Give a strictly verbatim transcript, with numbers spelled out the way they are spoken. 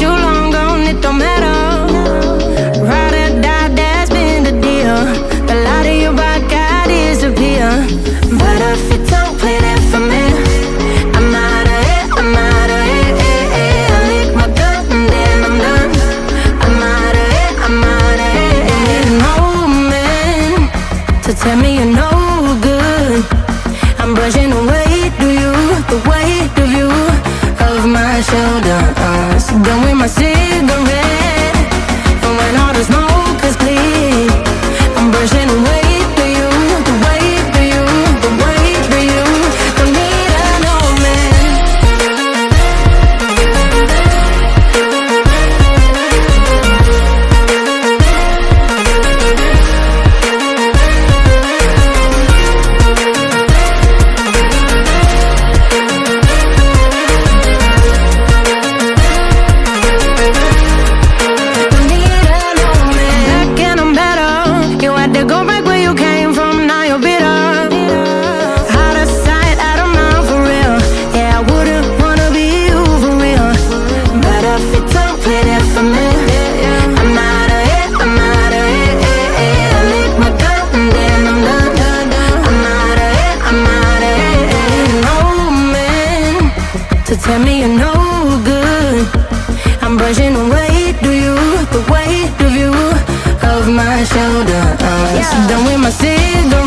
you long gone, it don't matter. Ride or die, that's been the deal. The light of your body got disappear. But if you don't play that for me, I'm out of it, I'm out of it, eh, eh. I lick my gun and then I'm done. I'm out of it, I'm out of it, eh, eh. Need an old man to tell me you're no good. I'm brushing away, do you, the weight of you, of my shoulder. Done with my cigarette, and when all the smoke is clear, I'm brushing away for you, the weight for you, the weight for you. Don't need an old man. Tell me you're no good. I'm brushing away, do you, the weight of you, of my shoulder. I'm done with my cigarette.